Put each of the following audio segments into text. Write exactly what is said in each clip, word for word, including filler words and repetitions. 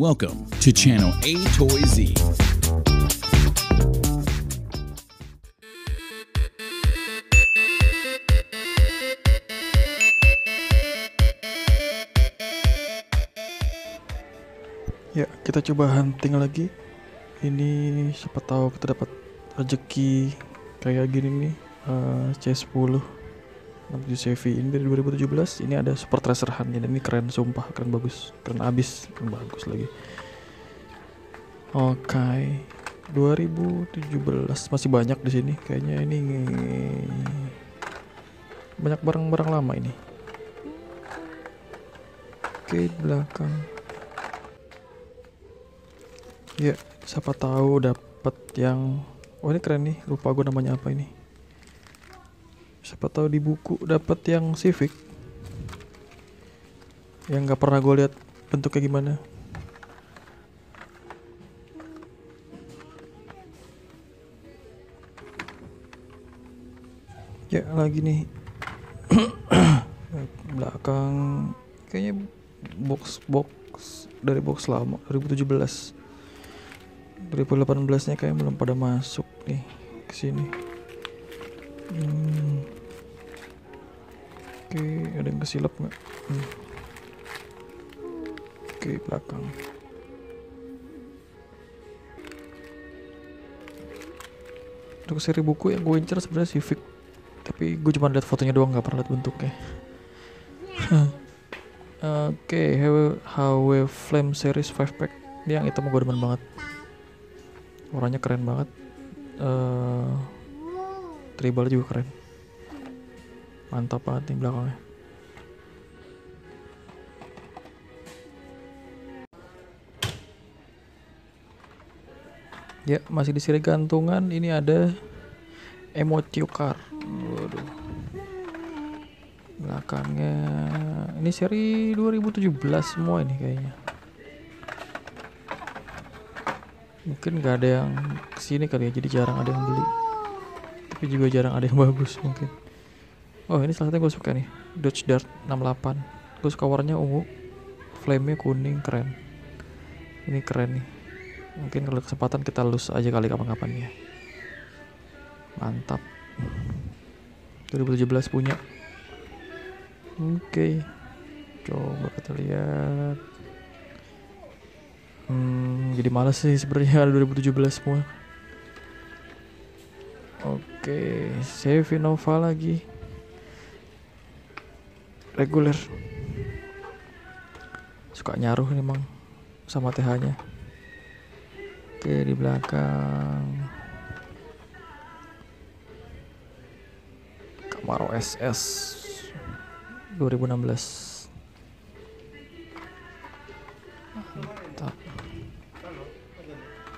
Welcome to Channel AToyZ. Ya, kita coba hunting lagi. Ini siapa tahu kita dapat rezeki kayak gini nih. uh, C sepuluh enam tujuh Chevy ini dari dua ribu tujuh belas. Ini ada super tracer hunt-nya dan ini keren, sumpah keren, bagus, keren abis, keren bagus lagi. Oke, okay. dua ribu tujuh belas masih banyak di sini. Kayaknya ini banyak barang-barang lama ini. Oke, okay, belakang. Ya, siapa tahu dapat yang, oh ini keren nih, lupa gue namanya apa ini. Siapa tahu di buku dapat yang Civic, yang nggak pernah gue lihat bentuknya gimana. Ya lagi nih, belakang kayaknya box box dari box lama dua ribu tujuh belas. dua ribu delapan belas nya kayak belum pada masuk nih ke sini. Hmm. Oke, okay, ada yang kesilap nggak? Hmm. Oke, okay, belakang. Untuk seri buku yang gue incer sebenarnya Civic, tapi gue cuma lihat fotonya doang, nggak pernah lihat bentuknya. Oke, okay, H W Flame Series five pack, yang itu mau gue demen banget. Warnanya keren banget, uh, tribal juga keren, mantap banget nih belakangnya. Ya, masih di seri gantungan. Ini ada Emotion Car. Waduh, belakangnya ini seri dua ribu tujuh belas semua ini kayaknya. Mungkin nggak ada yang kesini kali ya, jadi jarang ada yang beli, tapi juga jarang ada yang bagus mungkin. Oh, ini salah satu gue suka nih, Dodge Dart enam delapan. Gue suka warnanya ungu, flame-nya kuning, keren. Ini keren nih, mungkin kalau kesempatan kita lus aja kali kapan-kapan ya. Mantap, dua ribu tujuh belas punya. Oke, okay. Coba kita lihat. Hmm, jadi males sih sebenarnya dua ribu tujuh belas semua. Oke, okay, save Nova lagi. Reguler. Suka nyaruh memang sama T H-nya. Oke, okay, di belakang. Camaro S S dua ribu enam belas.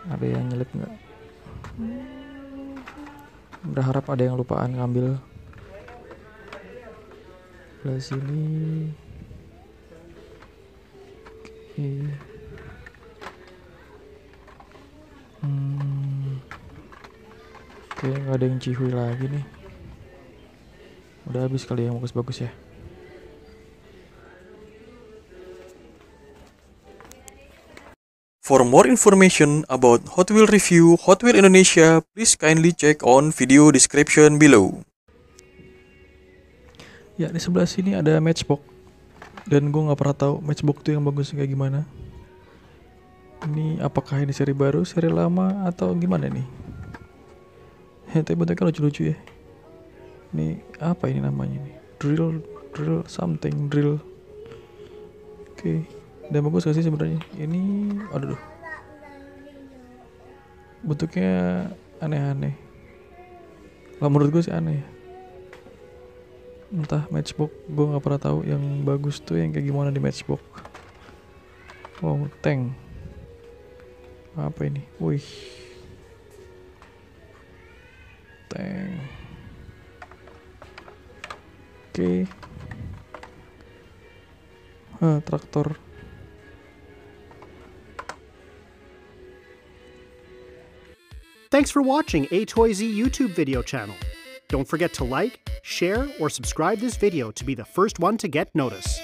Ada yang nyelip nggak? Berharap ada yang lupaan ngambil. Belah sini. Oke. Hmm. Oke, nggak ada yang cihui lagi nih. Udah habis kali yang bagus-bagus ya. For more information about Hot Wheel Review Hot Wheel Indonesia, please kindly check on video description below. Ya, di sebelah sini ada Matchbox, dan gue nggak pernah tahu Matchbox tuh yang bagus kayak gimana. Ini apakah ini seri baru, seri lama, atau gimana nih? Tapi bentuknya lucu-lucu ya. Ini apa ini namanya nih? Drill, drill something, drill. Oke. Okay. Dan bagus gak sih sebenarnya? Ini, aduh, aduh, bentuknya aneh-aneh. Kalau menurut gue sih aneh. Entah Matchbox, gue nggak pernah tahu yang bagus tuh yang kayak gimana di Matchbox. Wow, tank. Apa ini? Wih, tank. Oke, okay. Hah, traktor. Thanks for watching AToyZ YouTube video channel. Don't forget to like, share, or subscribe this video to be the first one to get notice.